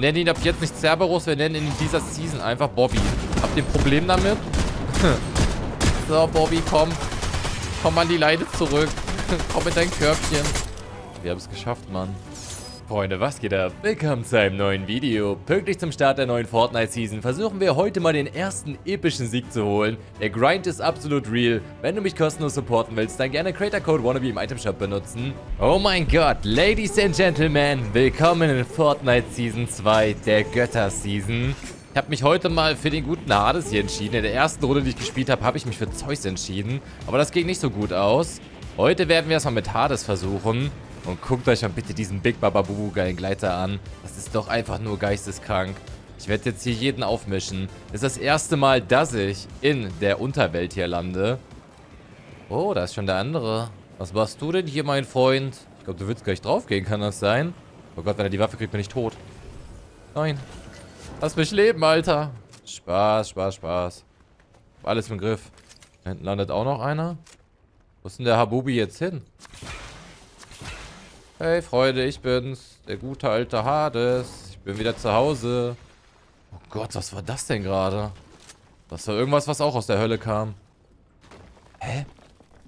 Wir nennen ihn ab jetzt nicht Cerberus, wir nennen ihn in dieser Season einfach Bobby. Habt ihr ein Problem damit? So, Bobby, komm. Komm an die Leine zurück. Komm mit deinem Körbchen. Wir haben es geschafft, Mann. Freunde, was geht ab? Willkommen zu einem neuen Video. Pünktlich zum Start der neuen Fortnite-Season versuchen wir heute mal den ersten epischen Sieg zu holen. Der Grind ist absolut real. Wenn du mich kostenlos supporten willst, dann gerne Creator-Code WANNABE im Itemshop benutzen. Oh mein Gott, Ladies and Gentlemen, willkommen in Fortnite Season 2, der Götter-Season. Ich habe mich heute mal für den guten Hades hier entschieden. In der ersten Runde, die ich gespielt habe, habe ich mich für Zeus entschieden. Aber das ging nicht so gut aus. Heute werden wir es mal mit Hades versuchen. Und guckt euch mal bitte diesen Big Baba Bubu geilen Gleiter an. Das ist doch einfach nur geisteskrank. Ich werde jetzt hier jeden aufmischen. Das ist das erste Mal, dass ich in der Unterwelt hier lande. Oh, da ist schon der andere. Was machst du denn hier, mein Freund? Ich glaube, du willst gleich draufgehen, kann das sein? Oh Gott, wenn er die Waffe kriegt, bin ich tot. Nein. Lass mich leben, Alter. Spaß, Spaß, Spaß. Alles im Griff. Da hinten landet auch noch einer. Wo ist denn der Habubi jetzt hin? Hey Freunde, ich bin's, der gute alte Hades. Ich bin wieder zu Hause. Oh Gott, was war das denn gerade? Das war irgendwas, was auch aus der Hölle kam. Hä?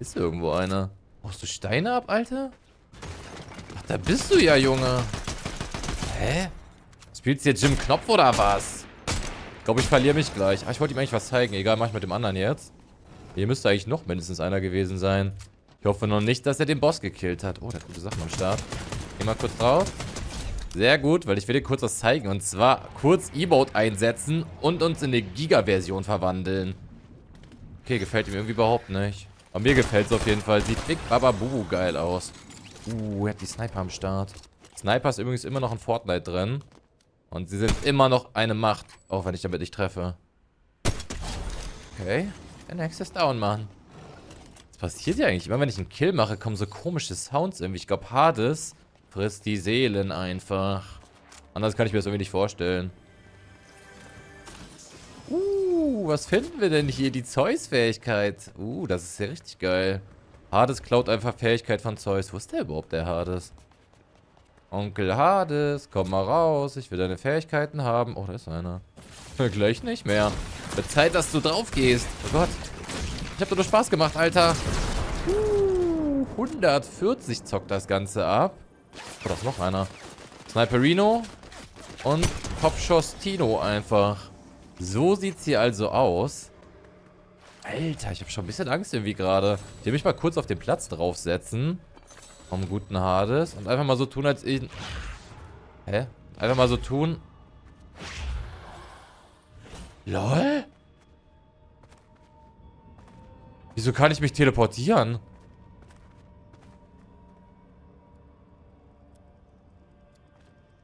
Ist irgendwo einer? Brauchst du Steine ab, Alter? Ach, da bist du ja, Junge. Hä? Spielst du jetzt Jim Knopf oder was? Ich glaube, ich verliere mich gleich. Ach, ich wollte ihm eigentlich was zeigen. Egal, mach ich mit dem anderen jetzt. Hier müsste eigentlich noch mindestens einer gewesen sein. Ich hoffe noch nicht, dass er den Boss gekillt hat. Oh, der hat gute Sachen am Start. Geh mal kurz drauf. Sehr gut, weil ich will dir kurz was zeigen. Und zwar kurz E-Boat einsetzen und uns in eine Giga-Version verwandeln. Okay, gefällt ihm irgendwie überhaupt nicht. Aber mir gefällt es auf jeden Fall. Sieht Big Baba Bubu geil aus. Er hat die Sniper am Start. Sniper ist übrigens immer noch in Fortnite drin. Und sie sind immer noch eine Macht. Auch wenn ich damit nicht treffe. Okay, der nächste ist down, Mann. Was passiert hier eigentlich? Immer wenn ich einen Kill mache, kommen so komische Sounds irgendwie. Ich glaube, Hades frisst die Seelen einfach. Anders kann ich mir das irgendwie nicht vorstellen. Was finden wir denn hier? Die Zeus-Fähigkeit. Das ist ja richtig geil. Hades klaut einfach Fähigkeit von Zeus. Wo ist der überhaupt, der Hades? Onkel Hades, komm mal raus. Ich will deine Fähigkeiten haben. Oh, da ist einer. Gleich nicht mehr. Wird Zeit, dass du drauf gehst. Oh Gott. Ich hab doch nur Spaß gemacht, Alter. 140 zockt das Ganze ab. Oh, da ist noch einer. Sniperino und Kopfschuss-Tino einfach. So sieht's hier also aus. Alter, ich habe schon ein bisschen Angst irgendwie gerade. Ich will mich mal kurz auf den Platz draufsetzen. Vom guten Hades. Und einfach mal so tun, als ich... Hä? Einfach mal so tun... LOL? Wieso kann ich mich teleportieren?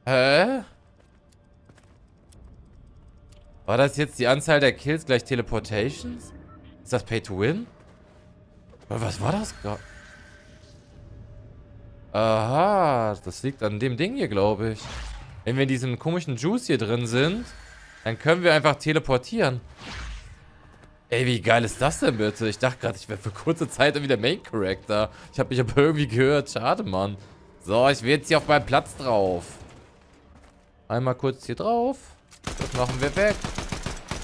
Hä? War das jetzt die Anzahl der Kills gleich Teleportations? Ist das Pay to Win? Was war das gerade? Aha, das liegt an dem Ding hier, glaube ich. Wenn wir in diesem komischen Juice hier drin sind, dann können wir einfach teleportieren. Ey, wie geil ist das denn bitte? Ich dachte gerade, ich wäre für kurze Zeit irgendwie der Main-Character. Ich habe mich aber irgendwie gehört. Schade, Mann. So, ich will jetzt hier auf meinen Platz drauf. Einmal kurz hier drauf. Das machen wir weg.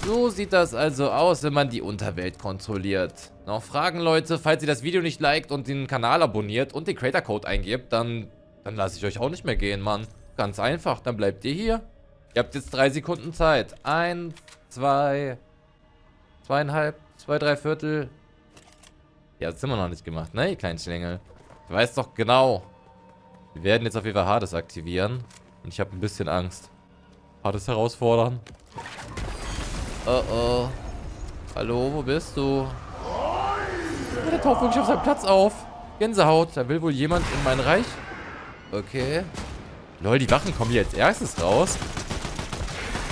So sieht das also aus, wenn man die Unterwelt kontrolliert. Noch Fragen, Leute? Falls ihr das Video nicht liked und den Kanal abonniert und den Creator-Code eingebt, dann lasse ich euch auch nicht mehr gehen, Mann. Ganz einfach. Dann bleibt ihr hier. Ihr habt jetzt 3 Sekunden Zeit. 1, 2... 2,5, 2, 3/4. Ja, das sind wir noch nicht gemacht, ne, ihr kleinen Schlängel. Ich weiß doch genau. Wir werden jetzt auf jeden Fall Hades aktivieren. Und ich habe ein bisschen Angst. Hades herausfordern. Oh, oh. Hallo, wo bist du? Ja, der taucht wirklich auf seinem Platz auf. Gänsehaut, da will wohl jemand in mein Reich. Okay. Lol, die Wachen kommen hier als erstes raus.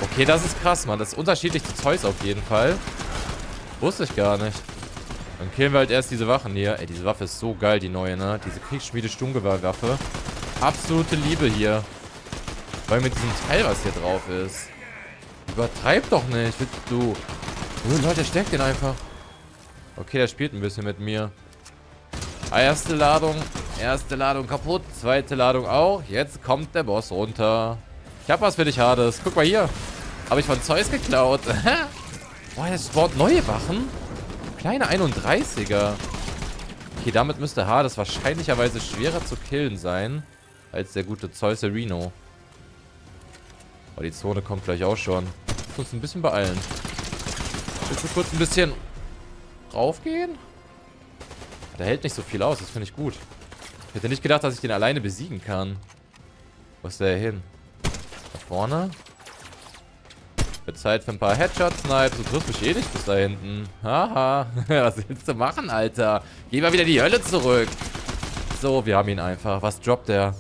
Okay, das ist krass, Mann. Das ist unterschiedlich zu Zeus auf jeden Fall. Wusste ich gar nicht. Dann killen wir halt erst diese Wachen hier. Ey, diese Waffe ist so geil, die neue, ne? Diese Kriegsschmiede-Sturmgewehrwaffe. Absolute Liebe hier. Weil mit diesem Teil, was hier drauf ist. Übertreib doch nicht, willst du. Oh, Leute, der steckt den einfach. Okay, der spielt ein bisschen mit mir. Erste Ladung kaputt. Zweite Ladung auch. Jetzt kommt der Boss runter. Ich hab was für dich, Hades. Guck mal hier. Habe ich von Zeus geklaut. Boah, jetzt spawnt neue Wachen. Kleine 31er. Okay, damit müsste Hades wahrscheinlicherweise schwerer zu killen sein als der gute Zeus-Reno. Oh, die Zone kommt gleich auch schon. Muss uns ein bisschen beeilen. Willst du kurz ein bisschen raufgehen? Der hält nicht so viel aus, das finde ich gut. Ich hätte nicht gedacht, dass ich den alleine besiegen kann. Wo ist der hin? Da vorne. Wird Zeit für ein paar Headshot-Snipes. Du triffst mich eh nicht bis da hinten. Haha. Was willst du machen, Alter? Geh mal wieder in die Hölle zurück. So, wir haben ihn einfach. Was droppt der?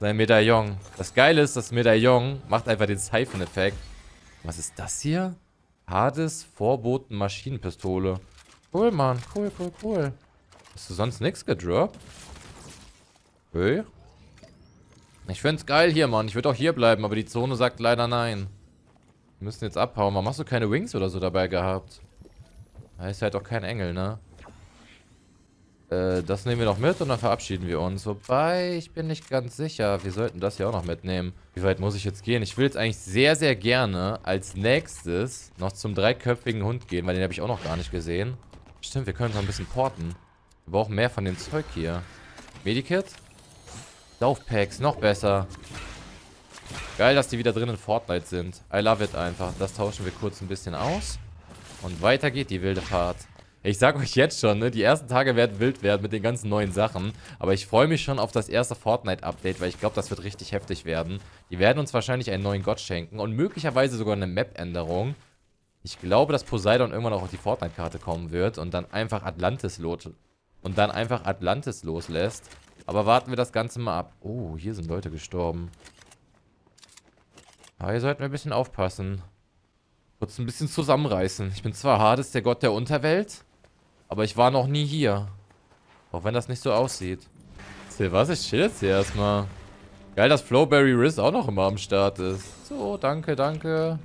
Sein Medaillon. Das Geile ist, das Medaillon macht einfach den Siphon-Effekt. Was ist das hier? Hades Vorboten Maschinenpistole. Cool, Mann. Cool, cool, cool. Hast du sonst nichts gedroppt? Okay. Ich find's geil hier, Mann. Ich würde auch hier bleiben, aber die Zone sagt leider nein. Wir müssen jetzt abhauen. Warum hast du keine Wings oder so dabei gehabt? Da ist halt auch kein Engel, ne? Das nehmen wir noch mit und dann verabschieden wir uns. Wobei, ich bin nicht ganz sicher. Wir sollten das hier auch noch mitnehmen. Wie weit muss ich jetzt gehen? Ich will jetzt eigentlich sehr, sehr gerne als nächstes noch zum dreiköpfigen Hund gehen, weil den habe ich auch noch gar nicht gesehen. Stimmt, wir können noch ein bisschen porten. Wir brauchen mehr von dem Zeug hier. Medikit? Laufpacks, noch besser. Geil, dass die wieder drin in Fortnite sind. I love it einfach. Das tauschen wir kurz ein bisschen aus. Und weiter geht die wilde Fahrt. Ich sag euch jetzt schon, ne, die ersten Tage werden wild werden mit den ganzen neuen Sachen. Aber ich freue mich schon auf das erste Fortnite-Update, weil ich glaube, das wird richtig heftig werden. Die werden uns wahrscheinlich einen neuen Gott schenken und möglicherweise sogar eine Map-Änderung. Ich glaube, dass Poseidon irgendwann auch auf die Fortnite-Karte kommen wird und dann einfach Atlantis loslässt. Aber warten wir das Ganze mal ab. Oh, hier sind Leute gestorben. Aber hier sollten wir ein bisschen aufpassen. Kurz ein bisschen zusammenreißen. Ich bin zwar Hades, der Gott der Unterwelt, aber ich war noch nie hier. Auch wenn das nicht so aussieht. Was? Ich chill jetzt hier erstmal. Geil, dass Flowberry Riz auch noch immer am Start ist. So, danke, danke.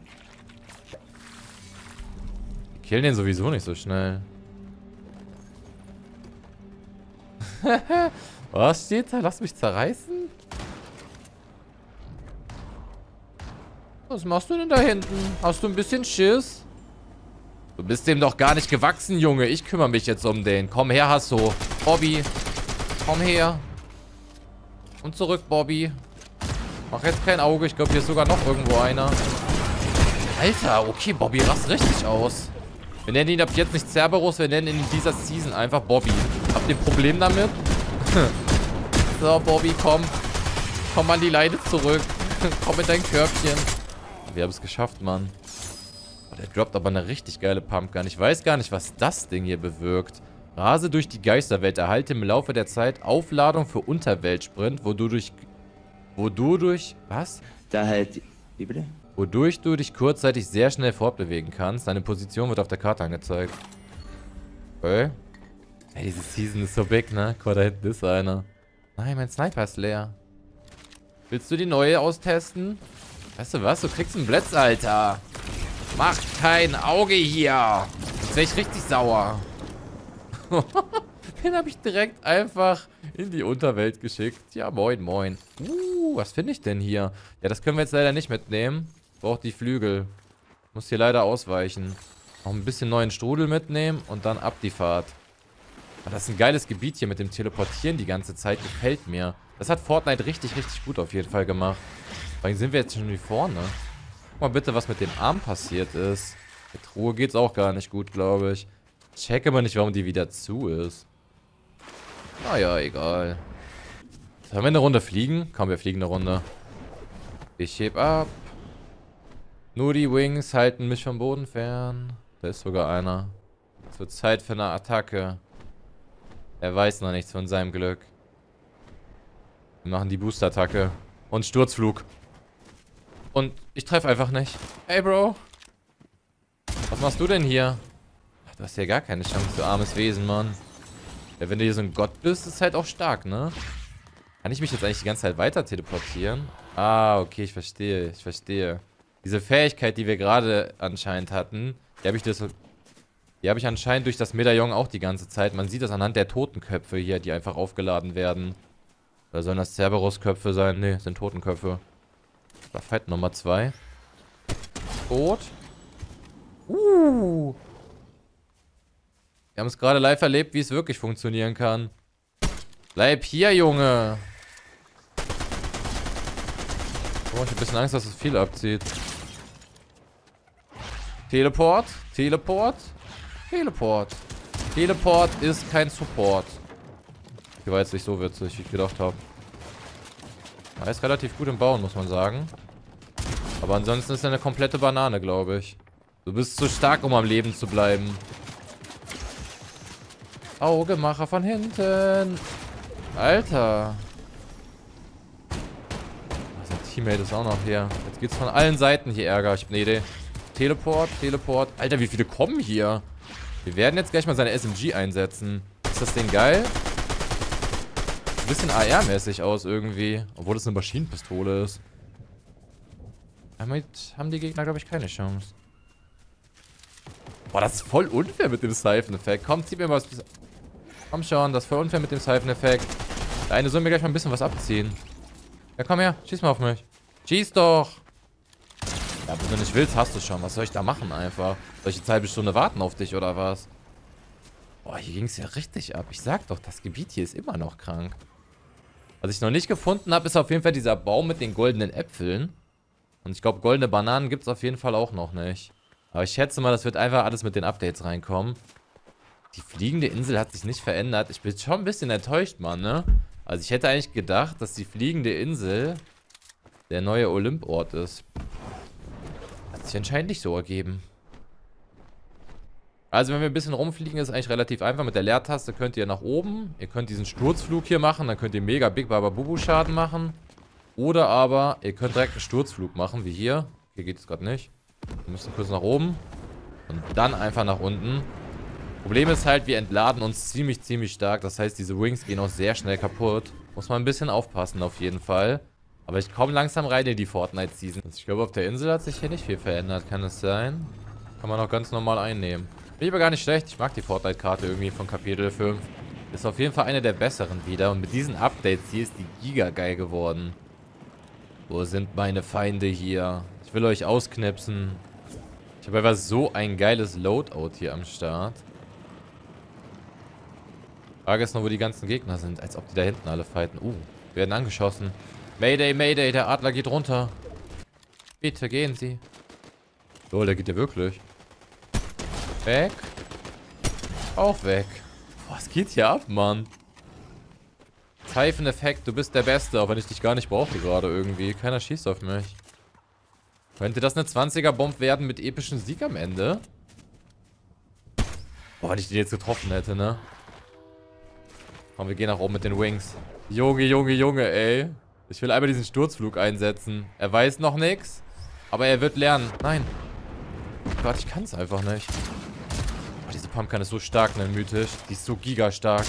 Wir killen den sowieso nicht so schnell. Was steht da? Lass mich zerreißen? Was machst du denn da hinten? Hast du ein bisschen Schiss? Du bist dem doch gar nicht gewachsen, Junge. Ich kümmere mich jetzt um den. Komm her, Hasso. Bobby. Komm her. Und zurück, Bobby. Mach jetzt kein Auge. Ich glaube, hier ist sogar noch irgendwo einer. Alter, okay, Bobby rast richtig aus. Wir nennen ihn ab jetzt nicht Cerberus. Wir nennen ihn in dieser Season einfach Bobby. Habt ihr ein Problem damit? So, Bobby, komm. Komm an die Leine zurück. Komm in dein Körbchen. Wir haben es geschafft, Mann. Oh, der droppt aber eine richtig geile Pumpgun. Ich weiß gar nicht, was das Ding hier bewirkt. Rase durch die Geisterwelt. Erhalte im Laufe der Zeit Aufladung für Unterweltsprint, wodurch du dich kurzzeitig sehr schnell fortbewegen kannst. Deine Position wird auf der Karte angezeigt. Okay. Ey, diese Season ist so big, ne? Guck mal, da hinten ist einer. Nein, mein Sniper ist leer. Willst du die neue austesten? Weißt du was? Du kriegst einen Blitz, Alter. Mach kein Auge hier. Jetzt wäre ich richtig sauer. Den habe ich direkt einfach in die Unterwelt geschickt. Ja, moin, moin. Was finde ich denn hier? Ja, das können wir jetzt leider nicht mitnehmen. Braucht die Flügel. Muss hier leider ausweichen. Noch ein bisschen neuen Strudel mitnehmen und dann ab die Fahrt. Aber das ist ein geiles Gebiet hier mit dem Teleportieren die ganze Zeit. Gefällt mir. Das hat Fortnite richtig, richtig gut auf jeden Fall gemacht. Warum sind wir jetzt schon wie vorne? Guck mal bitte, was mit dem Arm passiert ist. Der Truhe geht's auch gar nicht gut, glaube ich. Check aber nicht, warum die wieder zu ist. Naja, egal. Sollen wir eine Runde fliegen? Komm, wir fliegen eine Runde. Ich heb ab. Nur die Wings halten mich vom Boden fern. Da ist sogar einer. Es wird Zeit für eine Attacke. Er weiß noch nichts von seinem Glück. Wir machen die Booster-Attacke. Und Sturzflug. Und ich treffe einfach nicht. Hey, Bro. Was machst du denn hier? Ach, du hast ja gar keine Chance, du armes Wesen, Mann. Ja, wenn du hier so ein Gott bist, ist halt auch stark, ne? Kann ich mich jetzt eigentlich die ganze Zeit weiter teleportieren? Ah, okay, ich verstehe. Ich verstehe. Diese Fähigkeit, die wir gerade anscheinend hatten, die habe ich anscheinend durch das Medaillon auch die ganze Zeit. Man sieht das anhand der Totenköpfe hier, die einfach aufgeladen werden. Oder sollen das Cerberus-Köpfe sein? Ne, sind Totenköpfe. Da Fight Nummer 2. Tot. Wir haben es gerade live erlebt, wie es wirklich funktionieren kann. Bleib hier, Junge. Oh, ich habe ein bisschen Angst, dass es viel abzieht. Teleport. Teleport. Teleport. Teleport ist kein Support. Die war jetzt nicht so witzig, wie ich gedacht habe. Er ist relativ gut im Bauen, muss man sagen. Aber ansonsten ist er eine komplette Banane, glaube ich. Du bist zu stark, um am Leben zu bleiben. Augemacher von hinten. Alter. Sein Teammate ist auch noch hier. Jetzt geht's von allen Seiten hier Ärger. Ich hab eine Idee. Teleport, Teleport. Alter, wie viele kommen hier? Wir werden jetzt gleich mal seine SMG einsetzen. Ist das Ding geil? Ein bisschen AR-mäßig aus irgendwie. Obwohl das eine Maschinenpistole ist. Damit haben die Gegner, glaube ich, keine Chance. Boah, das ist voll unfair mit dem Siphon-Effekt. Komm, zieh mir mal was. Komm schon, das ist voll unfair mit dem Siphon-Effekt. Der eine soll mir gleich mal ein bisschen was abziehen. Ja, komm her, schieß mal auf mich. Schieß doch! Ja, wenn du nicht willst, hast du schon. Was soll ich da machen einfach? Soll ich jetzt eine halbe Stunde warten auf dich oder was? Boah, hier ging es ja richtig ab. Ich sag doch, das Gebiet hier ist immer noch krank. Was ich noch nicht gefunden habe, ist auf jeden Fall dieser Baum mit den goldenen Äpfeln. Und ich glaube, goldene Bananen gibt es auf jeden Fall auch noch nicht. Aber ich schätze mal, das wird einfach alles mit den Updates reinkommen. Die fliegende Insel hat sich nicht verändert. Ich bin schon ein bisschen enttäuscht, Mann, ne? Also ich hätte eigentlich gedacht, dass die fliegende Insel der neue Olymport ist. Hat sich anscheinend nicht so ergeben. Also wenn wir ein bisschen rumfliegen, ist eigentlich relativ einfach. Mit der Leertaste könnt ihr nach oben. Ihr könnt diesen Sturzflug hier machen. Dann könnt ihr mega Big Baba Bubu Schaden machen. Oder aber ihr könnt direkt einen Sturzflug machen, wie hier. Hier geht es gerade nicht. Wir müssen kurz nach oben und dann einfach nach unten. Problem ist halt, wir entladen uns ziemlich stark. Das heißt, diese Wings gehen auch sehr schnell kaputt. Muss man ein bisschen aufpassen auf jeden Fall. Aber ich komme langsam rein in die Fortnite-Season. Ich glaube, auf der Insel hat sich hier nicht viel verändert. Kann es sein? Kann man auch ganz normal einnehmen. Bin aber gar nicht schlecht. Ich mag die Fortnite-Karte irgendwie von Kapitel 5. Ist auf jeden Fall eine der besseren wieder. Und mit diesen Updates hier ist die Giga geil geworden. Wo sind meine Feinde hier? Ich will euch ausknipsen. Ich habe einfach so ein geiles Loadout hier am Start. Frage ist nur, wo die ganzen Gegner sind. Als ob die da hinten alle fighten. Wir werden angeschossen. Mayday, Mayday, der Adler geht runter. Bitte gehen Sie. Lol, der geht ja wirklich. Weg. Auch weg. Boah, was geht hier ab, Mann? Typhon-Effekt, du bist der Beste, auch wenn ich dich gar nicht brauche gerade irgendwie. Keiner schießt auf mich. Könnte das eine 20er-Bomb werden mit epischem Sieg am Ende? Boah, wenn ich den jetzt getroffen hätte, ne? Komm, wir gehen nach oben mit den Wings. Junge, Junge, Junge, ey. Ich will einmal diesen Sturzflug einsetzen. Er weiß noch nichts, aber er wird lernen. Nein. Gott, ich kann es einfach nicht. Oh, diese Pumpkin ist so stark, ne, mythisch. Die ist so gigastark.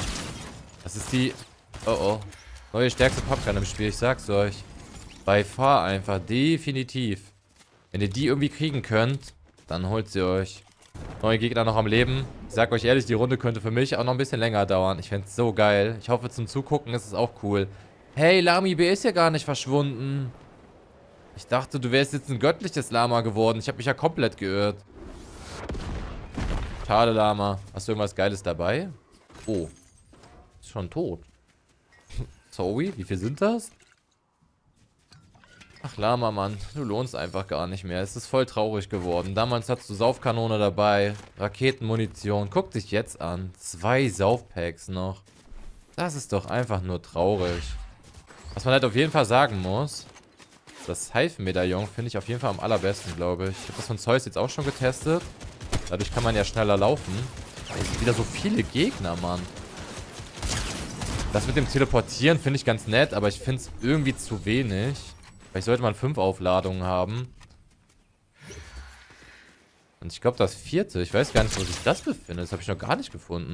Das ist die... Oh, oh. Neue stärkste Pumpkin im Spiel, ich sag's euch. Bei far einfach, definitiv. Wenn ihr die irgendwie kriegen könnt, dann holt sie euch. Neue Gegner noch am Leben. Ich sag euch ehrlich, die Runde könnte für mich auch noch ein bisschen länger dauern. Ich find's so geil. Ich hoffe, zum Zugucken ist es auch cool. Hey, Lami B ist ja gar nicht verschwunden. Ich dachte, du wärst jetzt ein göttliches Lama geworden. Ich habe mich ja komplett geirrt. Schade, Lama. Hast du irgendwas Geiles dabei? Oh. Ist schon tot. Sorry, wie viel sind das? Ach, Lama, Mann. Du lohnst einfach gar nicht mehr. Es ist voll traurig geworden. Damals hattest du Saufkanone dabei. Raketenmunition. Guck dich jetzt an. 2 Saufpacks noch. Das ist doch einfach nur traurig. Was man halt auf jeden Fall sagen muss, das Hyphen-Medaillon finde ich auf jeden Fall am allerbesten, glaube ich. Ich habe das von Zeus jetzt auch schon getestet. Dadurch kann man ja schneller laufen. Hier sind wieder so viele Gegner, Mann. Das mit dem Teleportieren finde ich ganz nett, aber ich finde es irgendwie zu wenig. Vielleicht sollte man 5 Aufladungen haben. Und ich glaube, das 4. Ich weiß gar nicht, wo sich das befindet. Das habe ich noch gar nicht gefunden.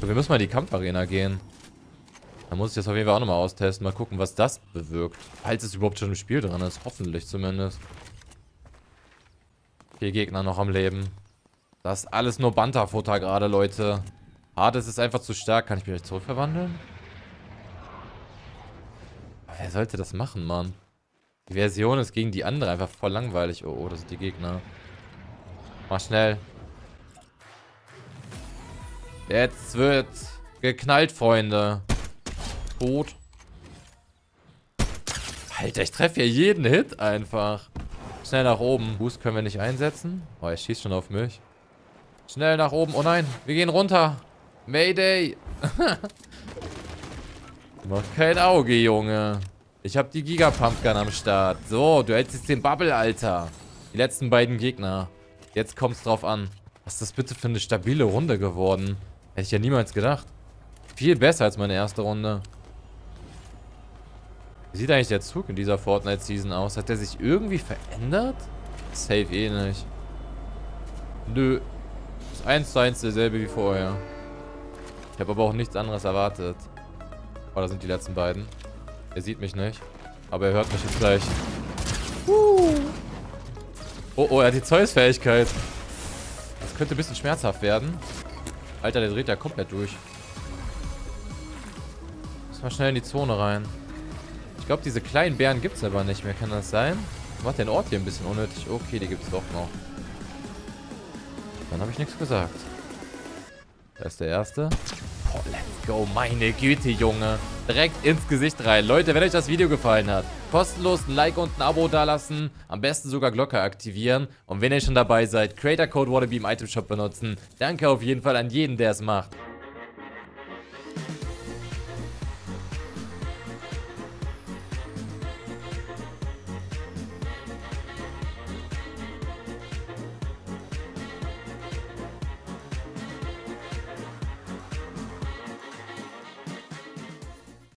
So, wir müssen mal in die Kampfarena gehen. Da muss ich das auf jeden Fall auch nochmal austesten. Mal gucken, was das bewirkt. Falls es überhaupt schon im Spiel dran ist. Hoffentlich zumindest. 4 Gegner noch am Leben. Das ist alles nur Banterfutter gerade, Leute. Hades ist einfach zu stark. Kann ich mich zurückverwandeln? Wer sollte das machen, Mann? Die Version ist gegen die andere einfach voll langweilig. Oh, oh, das sind die Gegner. Mach schnell. Jetzt wird geknallt, Freunde. Tot. Alter, ich treffe hier jeden Hit einfach. Schnell nach oben. Boost können wir nicht einsetzen. Oh, er schießt schon auf mich. Schnell nach oben. Oh nein, wir gehen runter. Mayday. Mach kein Auge, Junge. Ich habe die Giga-Pumpgun am Start. So, du hältst jetzt den Bubble, Alter. Die letzten beiden Gegner. Jetzt kommt's drauf an. Was ist das bitte für eine stabile Runde geworden? Hätte ich ja niemals gedacht. Viel besser als meine erste Runde. Wie sieht eigentlich der Zug in dieser Fortnite-Season aus? Hat der sich irgendwie verändert? Safe eh nicht. Nö. Ist eins zu eins derselbe wie vorher. Ich habe aber auch nichts anderes erwartet. Oh, da sind die letzten beiden. Er sieht mich nicht. Aber er hört mich jetzt gleich. Oh, oh, er hat die Zeus-Fähigkeit. Das könnte ein bisschen schmerzhaft werden. Alter, der dreht ja komplett durch. Muss mal schnell in die Zone rein. Ich glaube, diese kleinen Bären gibt es aber nicht mehr. Kann das sein? Macht den Ort hier ein bisschen unnötig. Okay, die gibt es doch noch. Dann habe ich nichts gesagt. Da ist der erste. Oh, let's go, meine Güte, Junge. Direkt ins Gesicht rein. Leute, wenn euch das Video gefallen hat, kostenlos ein Like und ein Abo dalassen. Am besten sogar Glocke aktivieren. Und wenn ihr schon dabei seid, Creator Code WANNABE im Item Shop benutzen. Danke auf jeden Fall an jeden, der es macht.